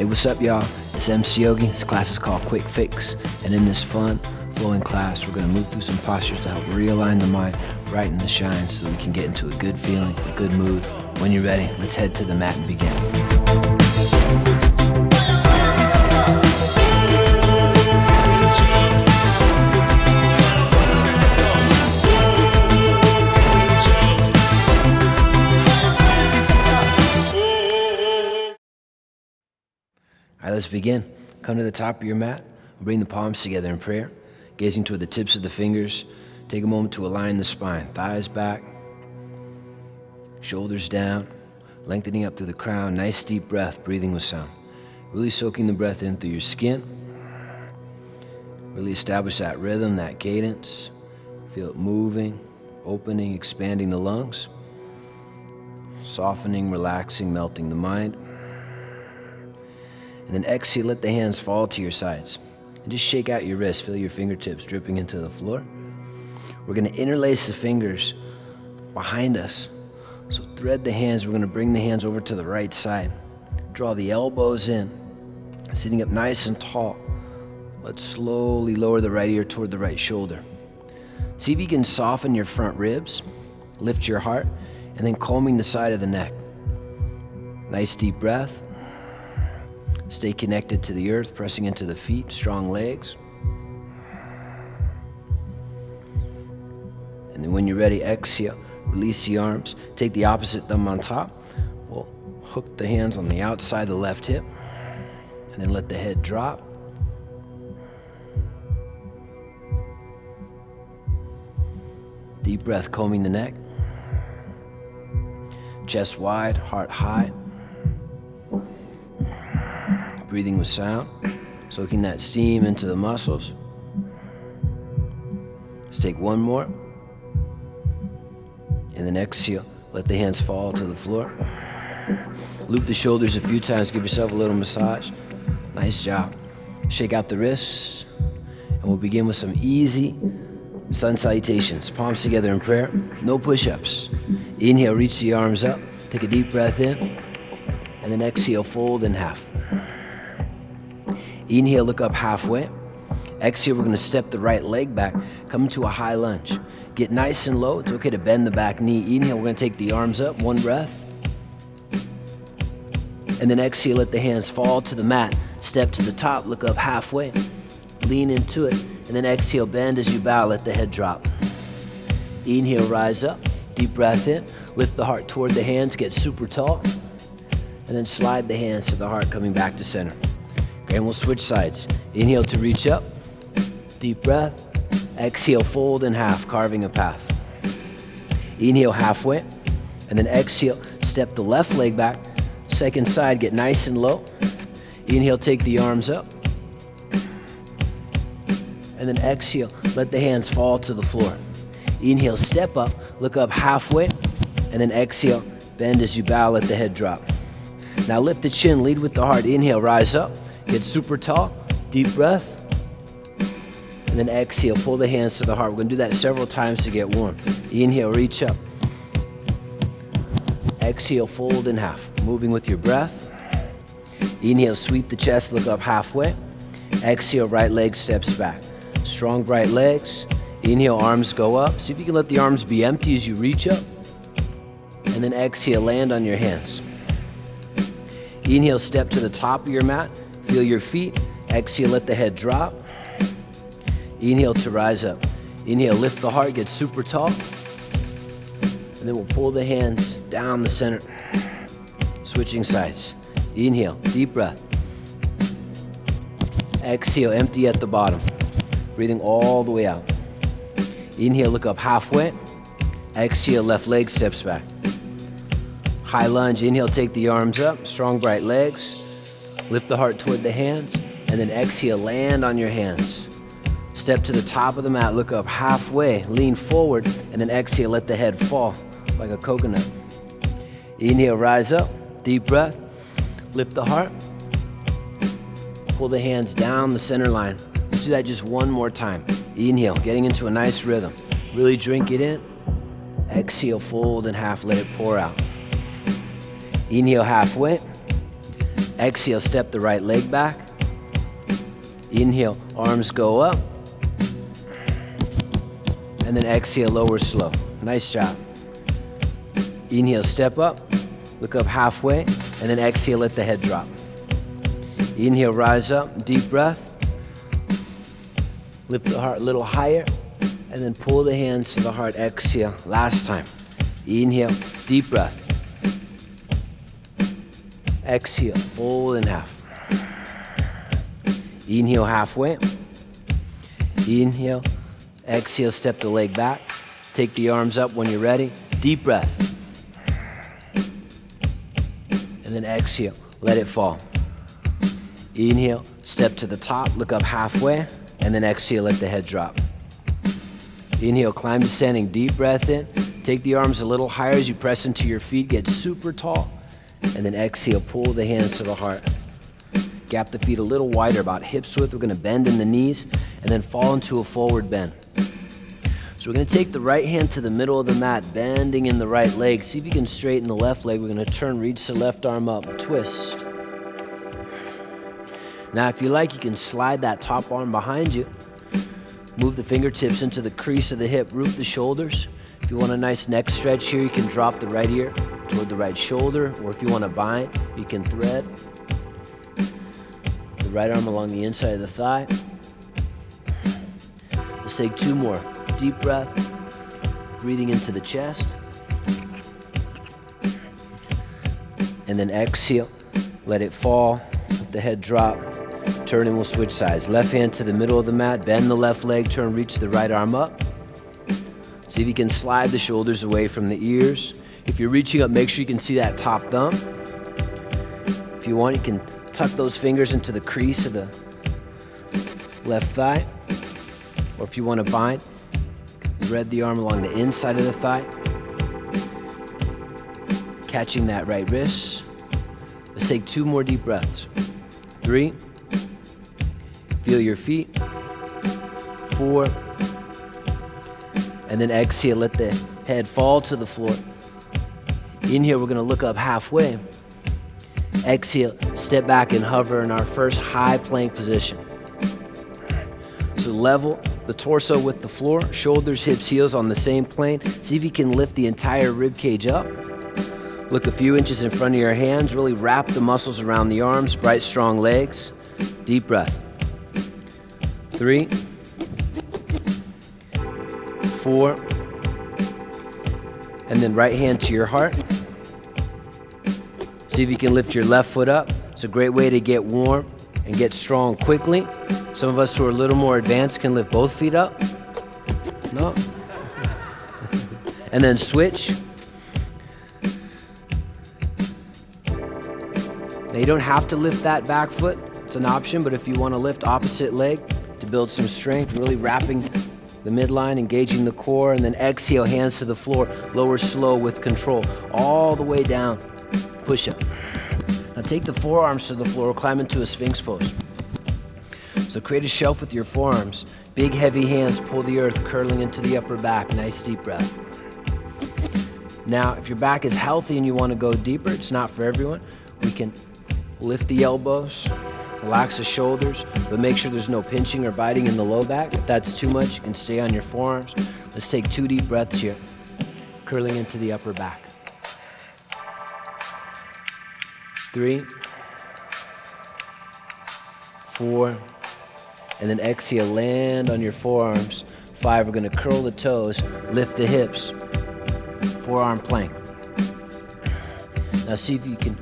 Hey, what's up, y'all? It's MC Yogi. This class is called Quick Fix, and in this fun, flowing class, we're going to move through some postures to help realign the mind right in the shine so that we can get into a good feeling, a good mood. When you're ready, let's head to the mat and begin. All right, let's begin. Come to the top of your mat. Bring the palms together in prayer, gazing toward the tips of the fingers. Take a moment to align the spine, thighs back, shoulders down, lengthening up through the crown. Nice deep breath, breathing with sound. Really soaking the breath in through your skin. Really establish that rhythm, that cadence. Feel it moving, opening, expanding the lungs, softening, relaxing, melting the mind. And then exhale, let the hands fall to your sides. And just shake out your wrists, feel your fingertips dripping into the floor. We're gonna interlace the fingers behind us. So thread the hands, we're gonna bring the hands over to the right side. Draw the elbows in, sitting up nice and tall. Let's slowly lower the right ear toward the right shoulder. See if you can soften your front ribs, lift your heart, and then combing the side of the neck. Nice deep breath. Stay connected to the earth, pressing into the feet, strong legs. And then when you're ready, exhale, release the arms. Take the opposite thumb on top. We'll hook the hands on the outside of the left hip, and then let the head drop. Deep breath, combing the neck. Chest wide, heart high. Breathing with sound, soaking that steam into the muscles. Let's take one more. And then exhale, let the hands fall to the floor. Loop the shoulders a few times, give yourself a little massage. Nice job. Shake out the wrists, and we'll begin with some easy sun salutations. Palms together in prayer, no push-ups. Inhale, reach the arms up, take a deep breath in, and then exhale, fold in half. Inhale, look up halfway. Exhale, we're gonna step the right leg back, come into a high lunge. Get nice and low, it's okay to bend the back knee. Inhale, we're gonna take the arms up, one breath. And then exhale, let the hands fall to the mat. Step to the top, look up halfway. Lean into it, and then exhale, bend as you bow, let the head drop. Inhale, rise up, deep breath in. Lift the heart toward the hands, get super tall. And then slide the hands to the heart, coming back to center. And we'll switch sides. Inhale to reach up, deep breath. Exhale, fold in half, carving a path. Inhale halfway, and then exhale, step the left leg back. Second side, get nice and low. Inhale, take the arms up. And then exhale, let the hands fall to the floor. Inhale, step up, look up halfway, and then exhale, bend as you bow, let the head drop. Now lift the chin, lead with the heart. Inhale, rise up. Get super tall, deep breath, and then exhale, pull the hands to the heart. We're gonna do that several times to get warm. Inhale, reach up. Exhale, fold in half, moving with your breath. Inhale, sweep the chest, look up halfway. Exhale, right leg steps back. Strong, bright legs. Inhale, arms go up. See if you can let the arms be empty as you reach up. And then exhale, land on your hands. Inhale, step to the top of your mat. Feel your feet. Exhale, let the head drop. Inhale to rise up. Inhale, lift the heart, get super tall. And then we'll pull the hands down the center. Switching sides. Inhale, deep breath. Exhale, empty at the bottom. Breathing all the way out. Inhale, look up halfway. Exhale, left leg steps back. High lunge. Inhale, take the arms up. Strong, bright legs. Lift the heart toward the hands, and then exhale, land on your hands. Step to the top of the mat, look up halfway, lean forward, and then exhale, let the head fall like a coconut. Inhale, rise up, deep breath, lift the heart, pull the hands down the center line. Let's do that just one more time. Inhale, getting into a nice rhythm. Really drink it in. Exhale, fold in half, let it pour out. Inhale, halfway. Exhale, step the right leg back. Inhale, arms go up. And then exhale, lower slow. Nice job. Inhale, step up. Look up halfway. And then exhale, let the head drop. Inhale, rise up. Deep breath. Lift the heart a little higher. And then pull the hands to the heart. Exhale, last time. Inhale, deep breath. Exhale, fold in half. Inhale, halfway. Inhale, exhale, step the leg back. Take the arms up when you're ready. Deep breath. And then exhale, let it fall. Inhale, step to the top, look up halfway. And then exhale, let the head drop. Inhale, climb to standing, deep breath in. Take the arms a little higher as you press into your feet, get super tall. And then exhale, pull the hands to the heart. Gap the feet a little wider, about hips width. We're gonna bend in the knees and then fall into a forward bend. So we're gonna take the right hand to the middle of the mat, bending in the right leg. See if you can straighten the left leg. We're gonna turn, reach the left arm up, twist. Now if you like, you can slide that top arm behind you. Move the fingertips into the crease of the hip, root the shoulders. If you want a nice neck stretch here, you can drop the right ear toward the right shoulder, or if you want to bind, you can thread the right arm along the inside of the thigh. Let's take two more. Deep breath, breathing into the chest. And then exhale, let it fall. The head drop, turn and we'll switch sides. Left hand to the middle of the mat, bend the left leg, turn, reach the right arm up. See if you can slide the shoulders away from the ears. If you're reaching up, make sure you can see that top thumb. If you want, you can tuck those fingers into the crease of the left thigh. Or if you want to bind, thread the arm along the inside of the thigh, catching that right wrist. Let's take two more deep breaths. Three, feel your feet, four, and then exhale, let the head fall to the floor. Inhale, we're gonna look up halfway. Exhale, step back and hover in our first high plank position. So level the torso with the floor, shoulders, hips, heels on the same plane. See if you can lift the entire rib cage up. Look a few inches in front of your hands, really wrap the muscles around the arms, bright, strong legs. Deep breath. Three, four, and then right hand to your heart. See if you can lift your left foot up. It's a great way to get warm and get strong quickly. Some of us who are a little more advanced can lift both feet up. No. And then switch. Now you don't have to lift that back foot, it's an option, but if you want to lift opposite leg to build some strength, really wrapping the midline, engaging the core, and then exhale, hands to the floor, lower slow with control, all the way down, push up. Now take the forearms to the floor, climb into a sphinx pose. So create a shelf with your forearms, big heavy hands, pull the earth, curling into the upper back, nice deep breath. Now if your back is healthy and you want to go deeper, it's not for everyone, we can lift the elbows, relax the shoulders, but make sure there's no pinching or biting in the low back. If that's too much, you can stay on your forearms. Let's take two deep breaths here, curling into the upper back. Three, four, and then exhale, land on your forearms. Five, we're gonna curl the toes, lift the hips, forearm plank. Now see if you can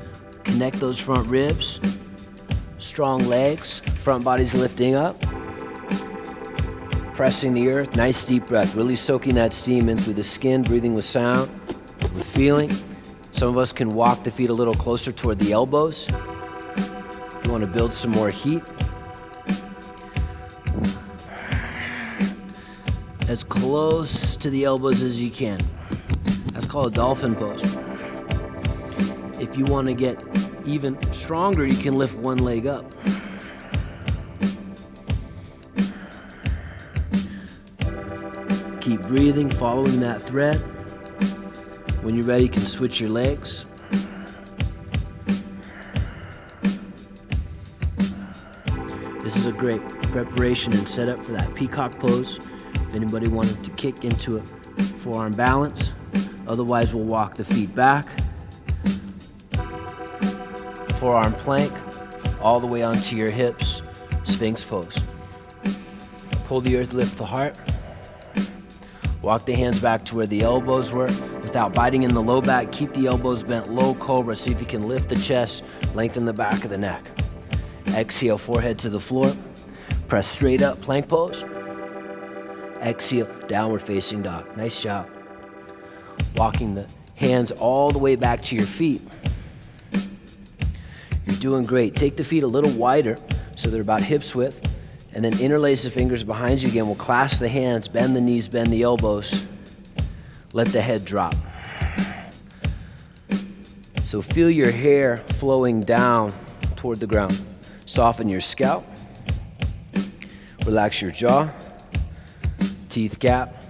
connect those front ribs, strong legs, front body's lifting up, pressing the earth, nice deep breath, really soaking that steam in through the skin, breathing with sound, with feeling. Some of us can walk the feet a little closer toward the elbows. If you want to build some more heat. As close to the elbows as you can. That's called a dolphin pose. If you want to get even stronger, you can lift one leg up. Keep breathing, following that thread. When you're ready, you can switch your legs. This is a great preparation and setup for that peacock pose, if anybody wanted to kick into a forearm balance. Otherwise, we'll walk the feet back, forearm plank, all the way onto your hips, Sphinx pose. Pull the earth, lift the heart. Walk the hands back to where the elbows were without biting in the low back. Keep the elbows bent low, cobra. See if you can lift the chest, lengthen the back of the neck. Exhale, forehead to the floor. Press straight up, plank pose. Exhale, downward facing dog. Nice job. Walking the hands all the way back to your feet. You're doing great. Take the feet a little wider so they're about hips width. And then interlace the fingers behind you again. We'll clasp the hands, bend the knees, bend the elbows. Let the head drop. So feel your hair flowing down toward the ground. Soften your scalp. Relax your jaw. Teeth gap,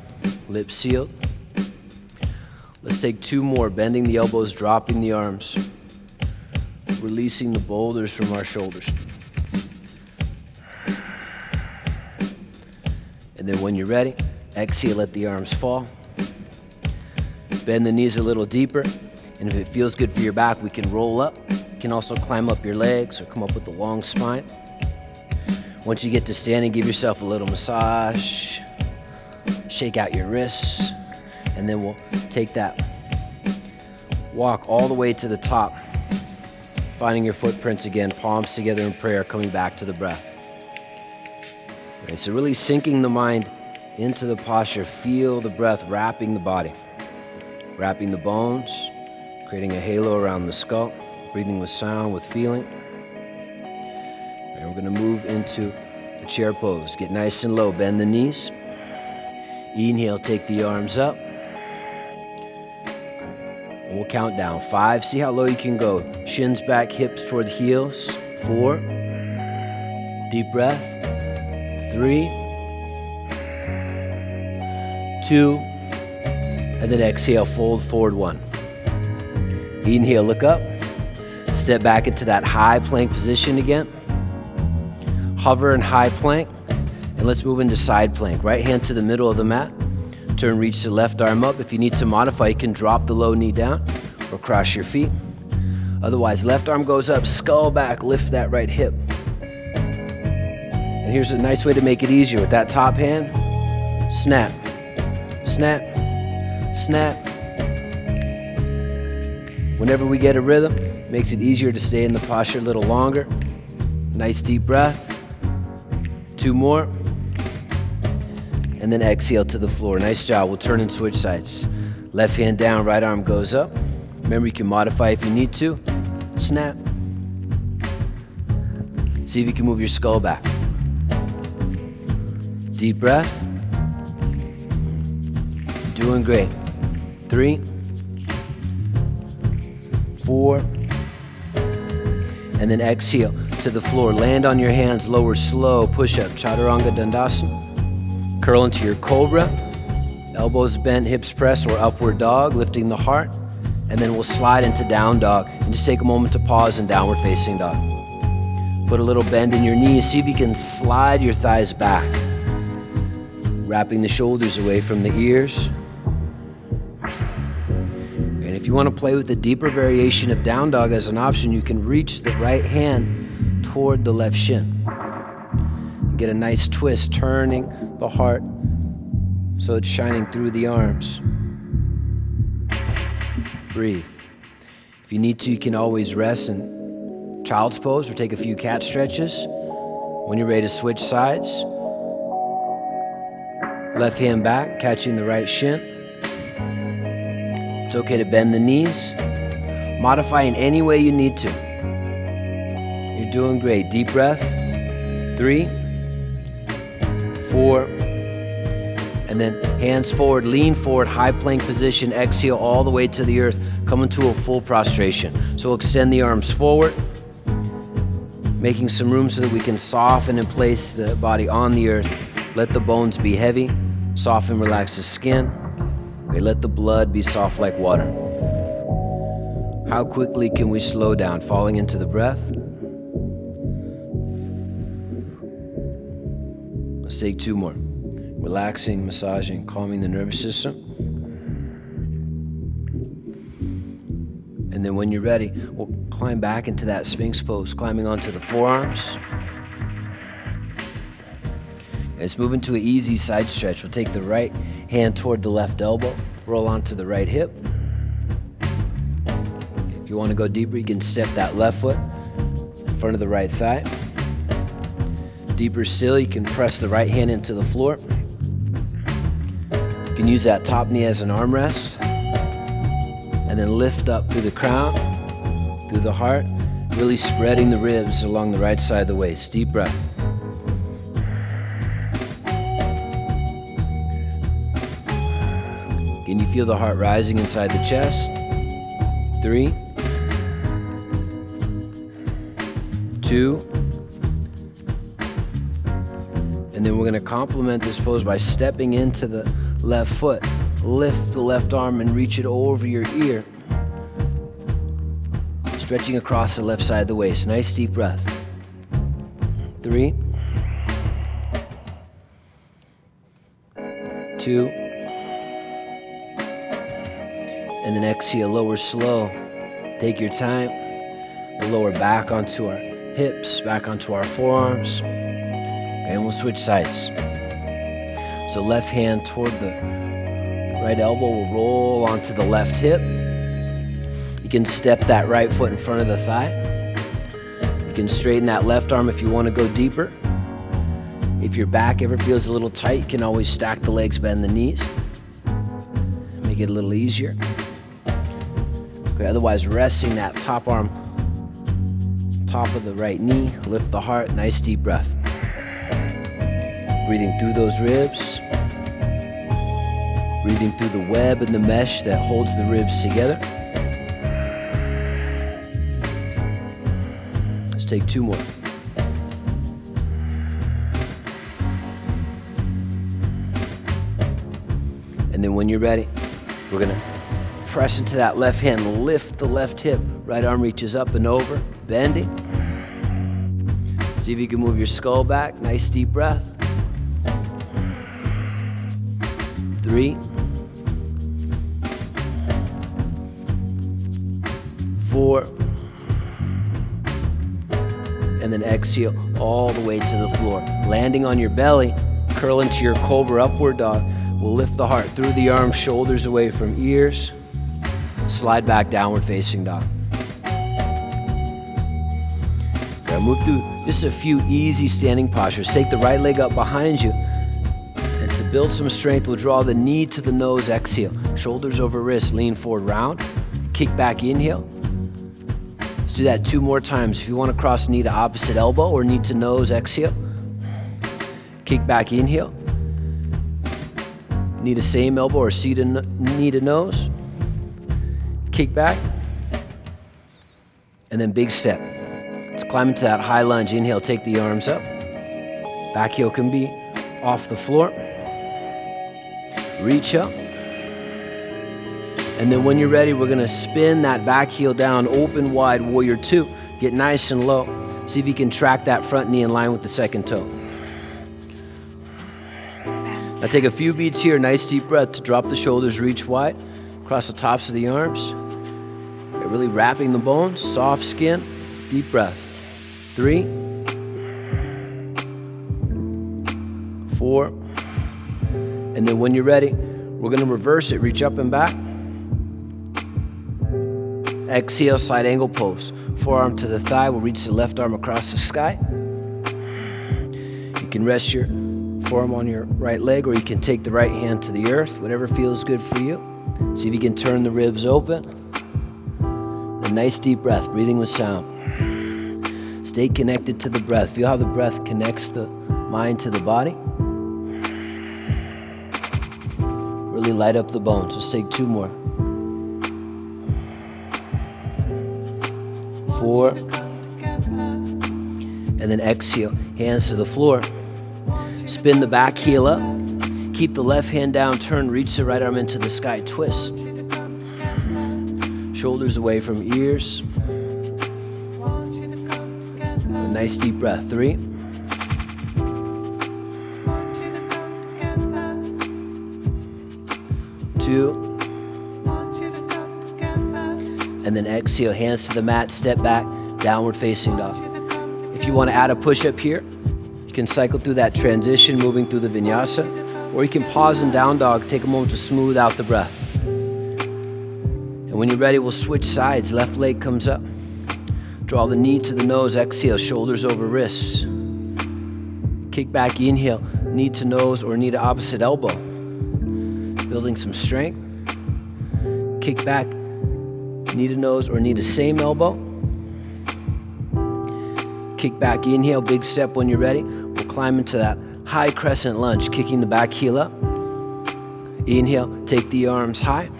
lips sealed. Let's take two more, bending the elbows, dropping the arms, releasing the boulders from our shoulders. And then when you're ready, exhale, let the arms fall. Bend the knees a little deeper, and if it feels good for your back, we can roll up. You can also climb up your legs or come up with a long spine. Once you get to standing, give yourself a little massage. Shake out your wrists, and then we'll take that walk all the way to the top, finding your footprints again, palms together in prayer, coming back to the breath. Right, so really sinking the mind into the posture, feel the breath wrapping the body, wrapping the bones, creating a halo around the skull, breathing with sound, with feeling. And we're gonna move into a chair pose. Get nice and low, bend the knees. Inhale, take the arms up. And we'll count down. 5, see how low you can go. Shins back, hips toward the heels. 4, deep breath. 3, 2, and then exhale, fold forward 1. Inhale, look up. Step back into that high plank position again. Hover in high plank. And let's move into side plank. Right hand to the middle of the mat. Turn, reach the left arm up. If you need to modify, you can drop the low knee down or cross your feet. Otherwise, left arm goes up, skull back, lift that right hip. And here's a nice way to make it easier. With that top hand, snap, snap, snap. Whenever we get a rhythm, it makes it easier to stay in the posture a little longer. Nice deep breath. 2 more. And then exhale to the floor. Nice job. We'll turn and switch sides. Left hand down, right arm goes up. Remember, you can modify if you need to. Snap. See if you can move your skull back. Deep breath. Doing great. 3, 4, and then exhale to the floor. Land on your hands, lower slow, push up. Chaturanga Dandasana. Curl into your cobra, elbows bent, hips pressed, or upward dog, lifting the heart, and then we'll slide into down dog. And just take a moment to pause in downward facing dog. Put a little bend in your knees, see if you can slide your thighs back, wrapping the shoulders away from the ears. And if you want to play with the deeper variation of down dog as an option, you can reach the right hand toward the left shin. Get a nice twist, turning the heart so it's shining through the arms. Breathe. If you need to, you can always rest in child's pose or take a few cat stretches. When you're ready to switch sides, left hand back, catching the right shin. It's okay to bend the knees. Modify in any way you need to. You're doing great. Deep breath. 3, 4, and then hands forward, lean forward, high plank position, exhale all the way to the earth, come into a full prostration. So we'll extend the arms forward, making some room so that we can soften and place the body on the earth. Let the bones be heavy, soften, relax the skin. Okay, let the blood be soft like water. How quickly can we slow down? Falling into the breath. Let's take two more. Relaxing, massaging, calming the nervous system. And then when you're ready, we'll climb back into that Sphinx pose, climbing onto the forearms. Let's move into an easy side stretch. We'll take the right hand toward the left elbow, roll onto the right hip. If you want to go deeper, you can step that left foot in front of the right thigh. Deeper still, you can press the right hand into the floor. You can use that top knee as an arm rest. And then lift up through the crown, through the heart, really spreading the ribs along the right side of the waist. Deep breath. Can you feel the heart rising inside the chest? 3, 2, and then we're gonna complement this pose by stepping into the left foot. Lift the left arm and reach it over your ear, stretching across the left side of the waist. Nice deep breath. 3, 2, and then exhale, lower slow. Take your time. We'll lower back onto our hips, back onto our forearms. And we'll switch sides. So left hand toward the right elbow. We'll roll onto the left hip. You can step that right foot in front of the thigh. You can straighten that left arm if you want to go deeper. If your back ever feels a little tight, you can always stack the legs, bend the knees. Make it a little easier. Otherwise, resting that top arm, top of the right knee, lift the heart, nice deep breath. Breathing through those ribs, breathing through the web and the mesh that holds the ribs together. Let's take two more. And then when you're ready, we're gonna press into that left hand, lift the left hip, right arm reaches up and over, bending. See if you can move your skull back, nice deep breath. 3, 4, and then exhale all the way to the floor. Landing on your belly, curl into your cobra upward dog. We'll lift the heart through the arms, shoulders away from ears. Slide back downward facing dog. Now move through just a few easy standing postures. Take the right leg up behind you. And to build some strength, we'll draw the knee to the nose, exhale. Shoulders over wrist, lean forward, round. Kick back, inhale. Let's do that two more times. If you want to cross knee to opposite elbow or knee to nose, exhale. Kick back, inhale. Knee to same elbow or knee to nose. Kick back, and then big step. Let's climb into that high lunge. Inhale, take the arms up. Back heel can be off the floor. Reach up. And then when you're ready, we're gonna spin that back heel down, open wide, warrior two. Get nice and low. See if you can track that front knee in line with the second toe. Now take a few beats here, nice deep breath to drop the shoulders, reach wide, across the tops of the arms. Really wrapping the bones, soft skin, deep breath. 3, 4, and then when you're ready, we're gonna reverse it, reach up and back. Exhale, side angle pose. Forearm to the thigh, we'll reach the left arm across the sky. You can rest your forearm on your right leg, or you can take the right hand to the earth, whatever feels good for you. See if you can turn the ribs open. A nice deep breath, breathing with sound. Stay connected to the breath. Feel how the breath connects the mind to the body. Really light up the bones. Let's take two more. 4. And then exhale, hands to the floor. Spin the back heel up. Keep the left hand down, turn, reach the right arm into the sky, twist. Shoulders away from ears. A nice deep breath. 3. two. And then exhale, hands to the mat, step back, downward facing dog. If you want to add a push-up here, you can cycle through that transition, moving through the vinyasa, or you can pause in down dog, take a moment to smooth out the breath. And when you're ready, we'll switch sides. Left leg comes up. Draw the knee to the nose, exhale, shoulders over wrists. Kick back, inhale, knee to nose or knee to opposite elbow. Building some strength. Kick back, knee to nose or knee to same elbow. Kick back, inhale, big step when you're ready. We'll climb into that high crescent lunge, kicking the back heel up. Inhale, take the arms high.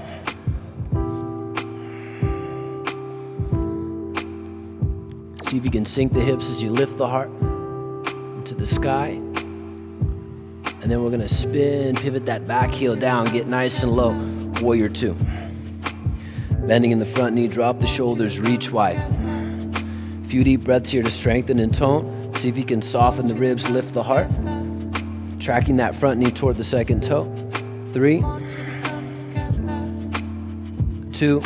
See if you can sink the hips as you lift the heart into the sky. And then we're gonna spin, pivot that back heel down, get nice and low, warrior two. Bending in the front knee, drop the shoulders, reach wide. A few deep breaths here to strengthen and tone. See if you can soften the ribs, lift the heart. Tracking that front knee toward the second toe. 3, 2,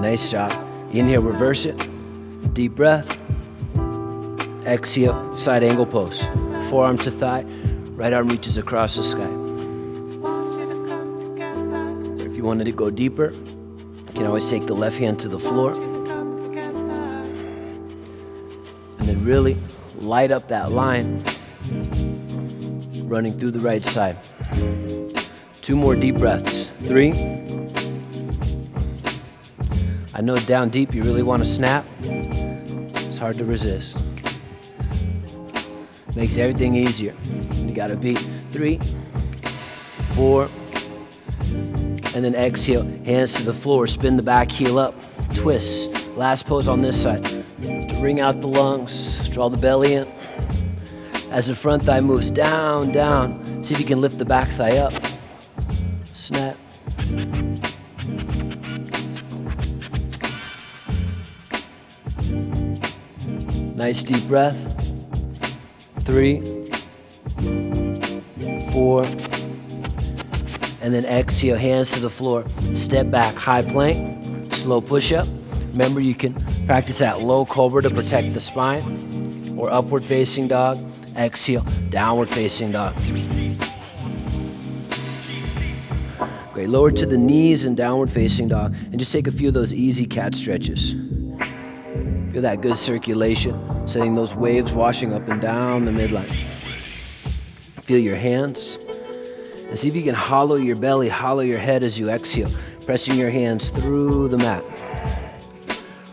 nice job. Inhale, reverse it. Deep breath. Exhale, side angle pose. Forearm to thigh, right arm reaches across the sky. If you wanted to go deeper, you can always take the left hand to the floor. And then really light up that line, running through the right side. Two more deep breaths. 3. I know down deep you really want to snap. It's hard to resist. Makes everything easier. You gotta beat. 3, 4, and then exhale, hands to the floor, spin the back heel up, twist. Last pose on this side. To wring out the lungs, draw the belly in. As the front thigh moves down, down, see if you can lift the back thigh up. Snap. Nice deep breath. 3, 4, and then exhale, hands to the floor. Step back, high plank, slow push-up. Remember, you can practice that low cobra to protect the spine, or upward facing dog. Exhale, downward facing dog. Great, lower to the knees and downward facing dog, and just take a few of those easy cat stretches. Feel that good circulation, setting those waves washing up and down the midline. Feel your hands, and see if you can hollow your belly, hollow your head as you exhale, pressing your hands through the mat.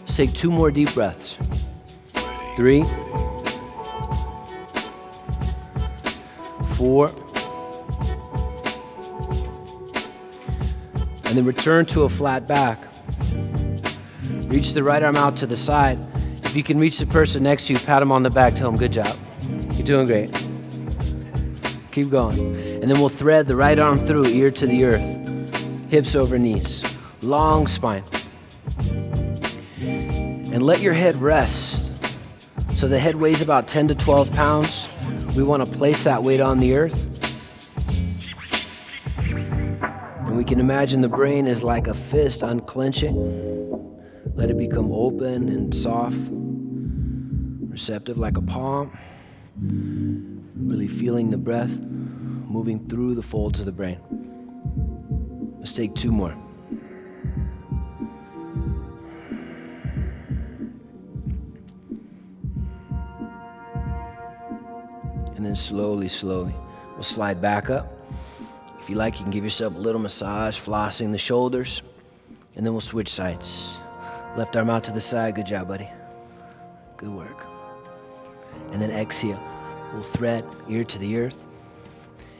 Let's take two more deep breaths. 3, 4, and then return to a flat back. Reach the right arm out to the side. If you can reach the person next to you, pat them on the back, tell them, good job. You're doing great. Keep going. And then we'll thread the right arm through, ear to the earth. Hips over knees. Long spine. And let your head rest. So the head weighs about 10 to 12 pounds. We want to place that weight on the earth. And we can imagine the brain is like a fist unclenching. Let it become open and soft, receptive like a palm. Really feeling the breath moving through the folds of the brain. Let's take two more. And then slowly, slowly, we'll slide back up. If you like, you can give yourself a little massage, flossing the shoulders, and then we'll switch sides. Left arm out to the side, good job, buddy. Good work. And then exhale, we'll thread ear to the earth,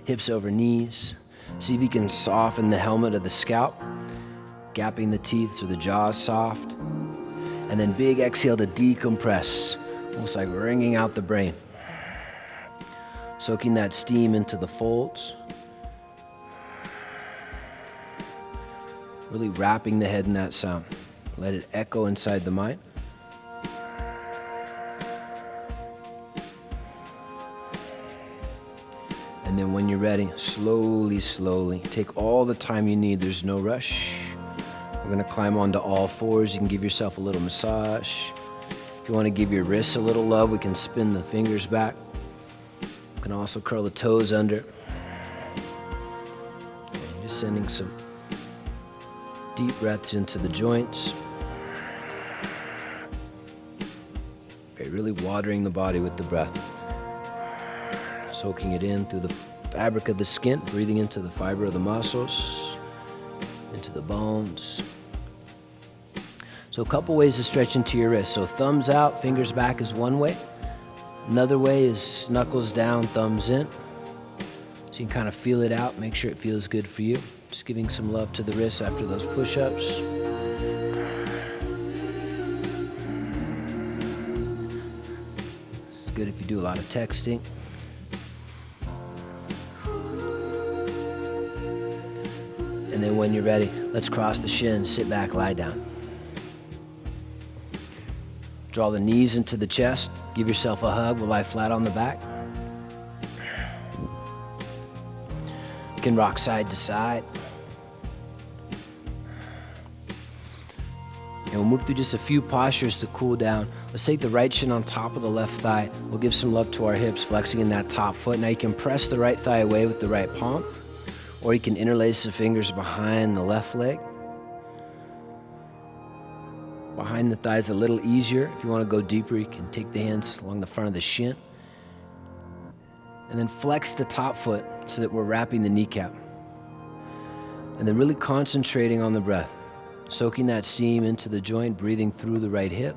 hips over knees. See if you can soften the helmet of the scalp, gapping the teeth so the jaw is soft. And then big exhale to decompress, almost like wringing out the brain. Soaking that steam into the folds. Really wrapping the head in that sound. Let it echo inside the mind. And And then when you're ready, slowly, slowly, take all the time you need. There's no rush. We're gonna climb onto all fours. You can give yourself a little massage. If you wanna give your wrists a little love, we can spin the fingers back. You can also curl the toes under. And just sending some deep breaths into the joints. Okay, really watering the body with the breath. Soaking it in through the fabric of the skin, breathing into the fiber of the muscles, into the bones. So a couple ways to stretch into your wrist. So thumbs out, fingers back is one way. Another way is knuckles down, thumbs in. So you can kind of feel it out, make sure it feels good for you. Just giving some love to the wrist after those push-ups. It's good if you do a lot of texting. And then when you're ready, let's cross the shins, sit back, lie down. Draw the knees into the chest. Give yourself a hug. We'll lie flat on the back. You can rock side to side. And we'll move through just a few postures to cool down. Let's take the right shin on top of the left thigh. We'll give some love to our hips, flexing in that top foot. Now you can press the right thigh away with the right palm. Or you can interlace the fingers behind the left leg. Behind the thighs a little easier. If you want to go deeper, you can take the hands along the front of the shin. And then flex the top foot so that we're wrapping the kneecap. And then really concentrating on the breath. Soaking that steam into the joint, breathing through the right hip.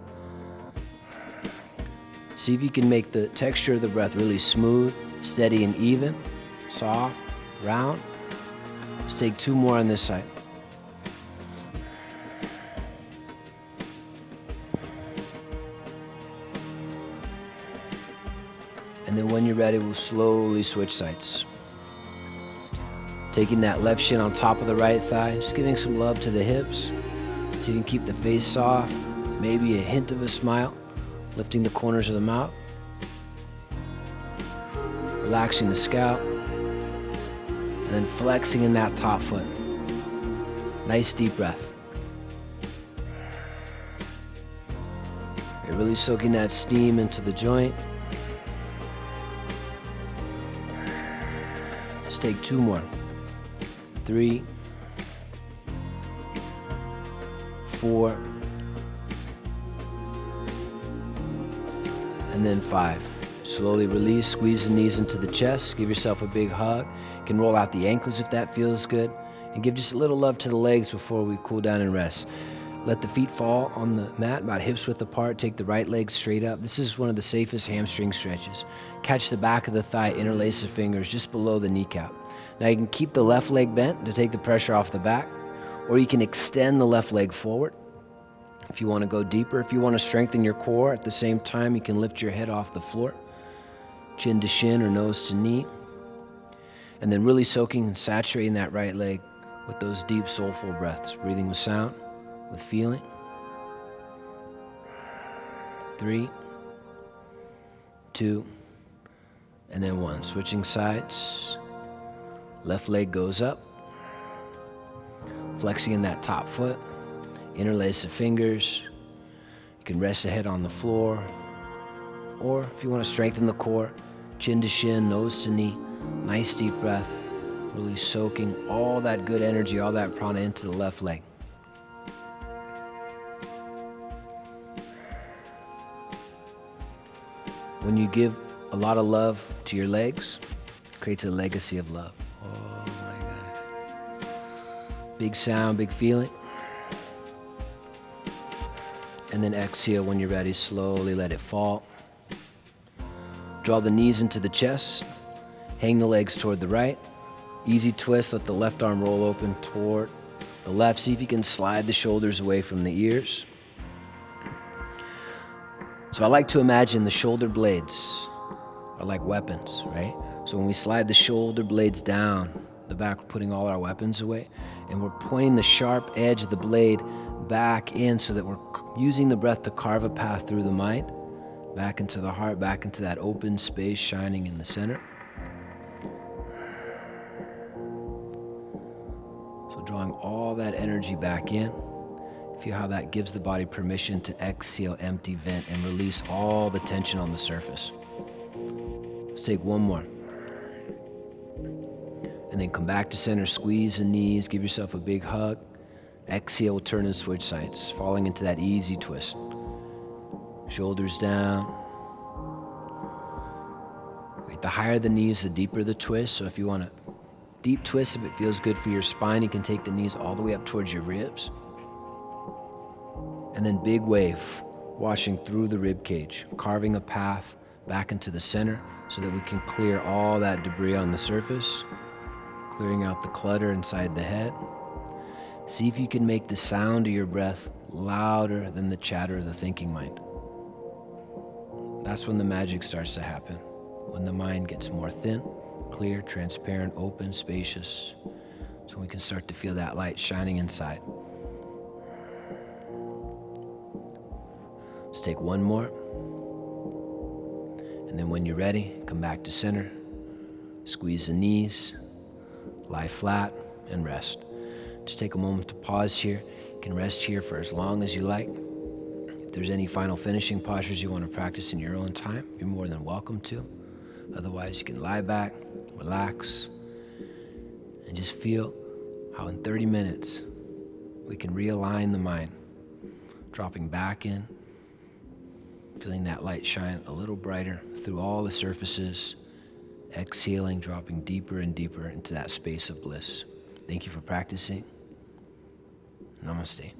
See if you can make the texture of the breath really smooth, steady and even, soft, round. Let's take two more on this side. And then when you're ready, we'll slowly switch sides. Taking that left shin on top of the right thigh, just giving some love to the hips. So you can keep the face soft, maybe a hint of a smile, lifting the corners of the mouth, relaxing the scalp. And then flexing in that top foot. Nice deep breath. You're really soaking that steam into the joint. Let's take two more. 3, 4, and then 5. Slowly release, squeeze the knees into the chest, give yourself a big hug. You can roll out the ankles if that feels good. And give just a little love to the legs before we cool down and rest. Let the feet fall on the mat, about hips width apart. Take the right leg straight up. This is one of the safest hamstring stretches. Catch the back of the thigh, interlace the fingers just below the kneecap. Now you can keep the left leg bent to take the pressure off the back, or you can extend the left leg forward. If you want to go deeper, if you want to strengthen your core at the same time, you can lift your head off the floor. Chin to shin or nose to knee. And then really soaking and saturating that right leg with those deep, soulful breaths. Breathing with sound, with feeling. 3, 2, and then 1. Switching sides. Left leg goes up. Flexing in that top foot. Interlace the fingers. You can rest the head on the floor. Or if you want to strengthen the core, chin to shin, nose to knee, nice deep breath, really soaking all that good energy, all that prana into the left leg. When you give a lot of love to your legs, it creates a legacy of love. Oh my God. Big sound, big feeling. And then exhale when you're ready, slowly let it fall. Draw the knees into the chest. Hang the legs toward the right. Easy twist, let the left arm roll open toward the left. See if you can slide the shoulders away from the ears. So I like to imagine the shoulder blades are like weapons, right? So when we slide the shoulder blades down the back, we're putting all our weapons away, and we're pointing the sharp edge of the blade back in so that we're using the breath to carve a path through the mind. Back into the heart, back into that open space shining in the center. drawing all that energy back in. Feel how that gives the body permission to exhale, empty, vent, and release all the tension on the surface. Let's take one more. And then come back to center, squeeze the knees, give yourself a big hug. Exhale, turn and switch sides, falling into that easy twist. Shoulders down. The higher the knees, the deeper the twist. So if you want a deep twist, if it feels good for your spine, you can take the knees all the way up towards your ribs. And then big wave, washing through the rib cage, carving a path back into the center so that we can clear all that debris on the surface, clearing out the clutter inside the head. See if you can make the sound of your breath louder than the chatter of the thinking mind. That's when the magic starts to happen, when the mind gets more thin, clear, transparent, open, spacious. So we can start to feel that light shining inside. Let's take one more. And then when you're ready, come back to center. Squeeze the knees, lie flat, and rest. Just take a moment to pause here. You can rest here for as long as you like. If there's any final finishing postures you want to practice in your own time, you're more than welcome to. Otherwise, you can lie back, relax, and just feel how in 30 minutes we can realign the mind, dropping back in, feeling that light shine a little brighter through all the surfaces, exhaling, dropping deeper and deeper into that space of bliss. Thank you for practicing. Namaste.